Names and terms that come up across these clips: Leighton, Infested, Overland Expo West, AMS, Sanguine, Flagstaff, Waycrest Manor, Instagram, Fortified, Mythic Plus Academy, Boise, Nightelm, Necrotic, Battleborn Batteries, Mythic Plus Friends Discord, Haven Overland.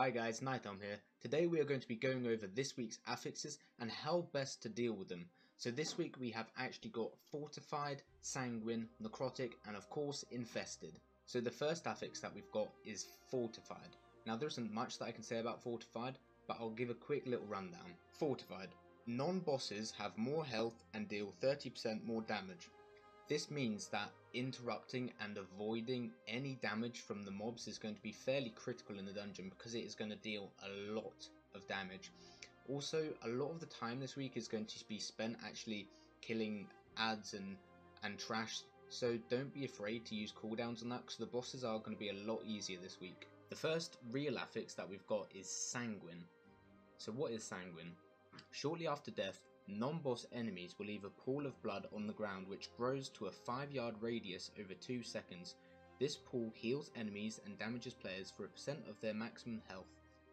Hi guys, Nightelm here. Today we are going to be going over this week's affixes and how best to deal with them. So this week we have actually got Fortified, Sanguine, Necrotic and of course Infested. So the first affix that we've got is Fortified. Now there isn't much that I can say about Fortified, but I'll give a quick little rundown. Fortified. Non-bosses have more health and deal 30% more damage. This means that interrupting and avoiding any damage from the mobs is going to be fairly critical in the dungeon because it is going to deal a lot of damage. Also, a lot of the time this week is going to be spent actually killing adds and trash, so don't be afraid to use cooldowns on that because the bosses are going to be a lot easier this week. The first real affix that we've got is Sanguine. So what is Sanguine? Shortly after death, non-boss enemies will leave a pool of blood on the ground which grows to a 5-yard radius over 2 seconds. This pool heals enemies and damages players for a percent of their maximum health.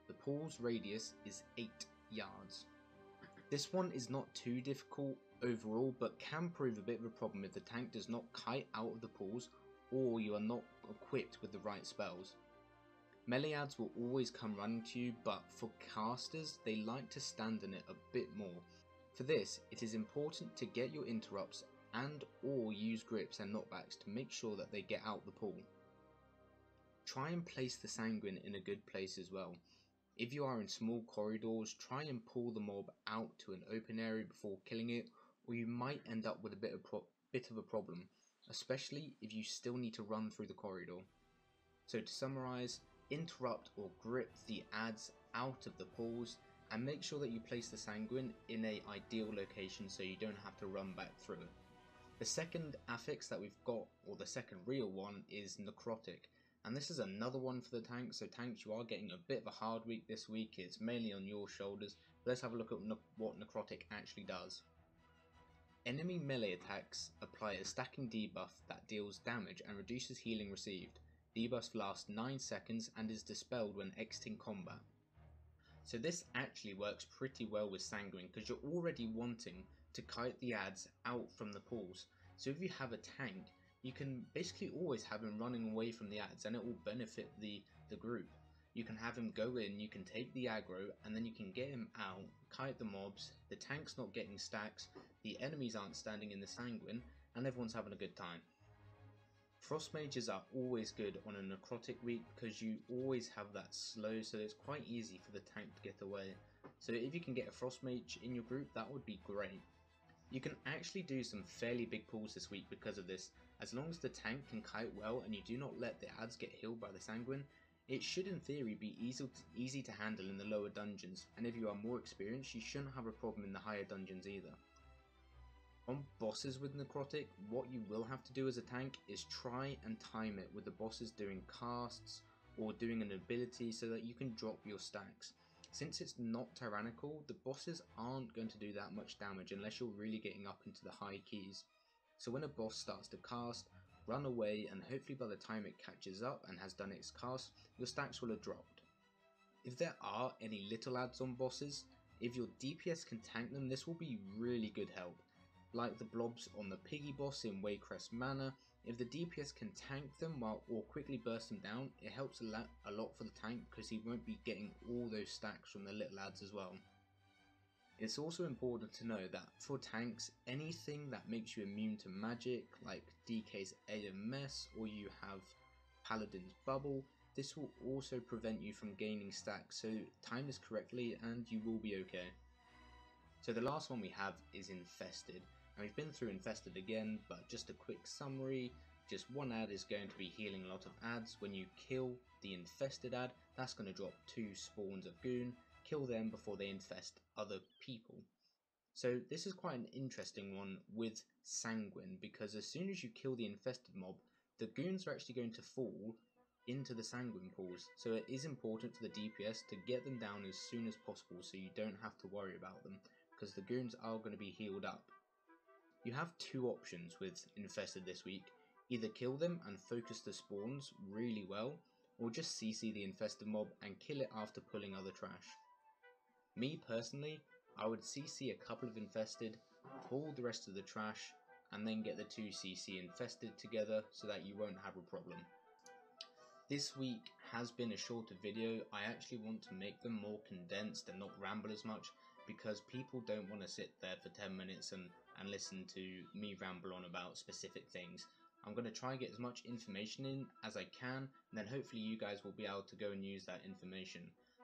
The pool's radius is 8 yards. This one is not too difficult overall but can prove a bit of a problem if the tank does not kite out of the pools or you are not equipped with the right spells. Melee adds will always come running to you, but for casters they like to stand in it a bit more. For this, it is important to get your interrupts and or use grips and knockbacks to make sure that they get out the pool. Try and place the Sanguine in a good place as well. If you are in small corridors, try and pull the mob out to an open area before killing it, or you might end up with a bit of a problem, especially if you still need to run through the corridor. So to summarise, interrupt or grip the adds out of the pools, and make sure that you place the Sanguine in an ideal location so you don't have to run back through it. The second affix that we've got, or the second real one, is Necrotic. And this is another one for the tanks, so tanks, you are getting a bit of a hard week this week. It's mainly on your shoulders. But let's have a look at what Necrotic actually does. Enemy melee attacks apply a stacking debuff that deals damage and reduces healing received. Debuffs last 9 seconds and is dispelled when exiting combat. So this actually works pretty well with Sanguine because you're already wanting to kite the adds out from the pools. So if you have a tank, you can basically always have him running away from the adds and it will benefit the group. You can have him go in, you can take the aggro and then you can get him out, kite the mobs, the tank's not getting stacks, the enemies aren't standing in the Sanguine and everyone's having a good time. Frost mages are always good on a Necrotic week because you always have that slow, so it's quite easy for the tank to get away. So if you can get a Frost mage in your group, that would be great. You can actually do some fairly big pulls this week because of this. As long as the tank can kite well and you do not let the adds get healed by the Sanguine, it should in theory be easy to handle in the lower dungeons, and if you are more experienced you shouldn't have a problem in the higher dungeons either. On bosses with Necrotic, what you will have to do as a tank is try and time it with the bosses doing casts or doing an ability so that you can drop your stacks. Since it's not tyrannical, the bosses aren't going to do that much damage unless you're really getting up into the high keys. So when a boss starts to cast, run away and hopefully by the time it catches up and has done its cast, your stacks will have dropped. If there are any little adds on bosses, if your DPS can tank them, this will be really good help. Like the blobs on the piggy boss in Waycrest Manor, if the DPS can tank them or quickly burst them down, it helps a lot for the tank because he won't be getting all those stacks from the little adds as well. It's also important to know that for tanks, anything that makes you immune to magic, like DK's AMS or you have Paladin's Bubble, this will also prevent you from gaining stacks, so time this correctly and you will be okay. So the last one we have is Infested. And we've been through Infested again, but just a quick summary, just one add is going to be healing a lot of adds. When you kill the infested add, that's going to drop 2 spawns of goon, kill them before they infest other people. So this is quite an interesting one with Sanguine, because as soon as you kill the infested mob, the goons are actually going to fall into the Sanguine pools, so it is important for the DPS to get them down as soon as possible so you don't have to worry about them, because the goons are going to be healed up. You have 2 options with Infested this week, either kill them and focus the spawns really well, or just CC the infested mob and kill it after pulling other trash. Me personally, I would CC a couple of infested, pull the rest of the trash, and then get the 2 CC infested together so that you won't have a problem. This week has been a shorter video. I actually want to make them more condensed and not ramble as much, because people don't want to sit there for 10 minutes and listen to me ramble on about specific things. I'm going to try and get as much information in as I can, and then hopefully you guys will be able to go and use that information.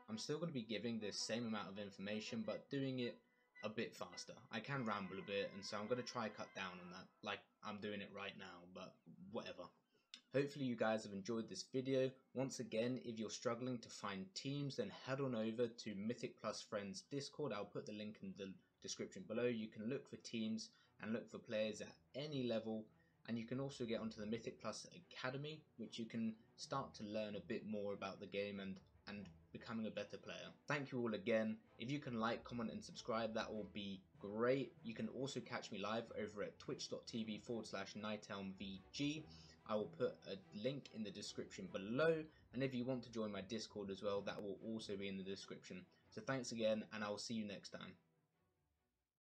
I'm still going to be giving the same amount of information, but doing it a bit faster. I can ramble a bit, and so I'm going to try and cut down on that, like I'm doing it right now, but whatever. Hopefully you guys have enjoyed this video. Once again, if you're struggling to find teams, then head on over to Mythic Plus Friends Discord. I'll put the link in the description below. You can look for teams and look for players at any level, and you can also get onto the Mythic Plus Academy, which you can start to learn a bit more about the game and becoming a better player. Thank you all again. If you can like, comment and subscribe, that will be great. You can also catch me live over at twitch.tv/NightelmVG. I will put a link in the description below, and if you want to join my Discord as well, that will also be in the description. So thanks again, and I'll see you next time.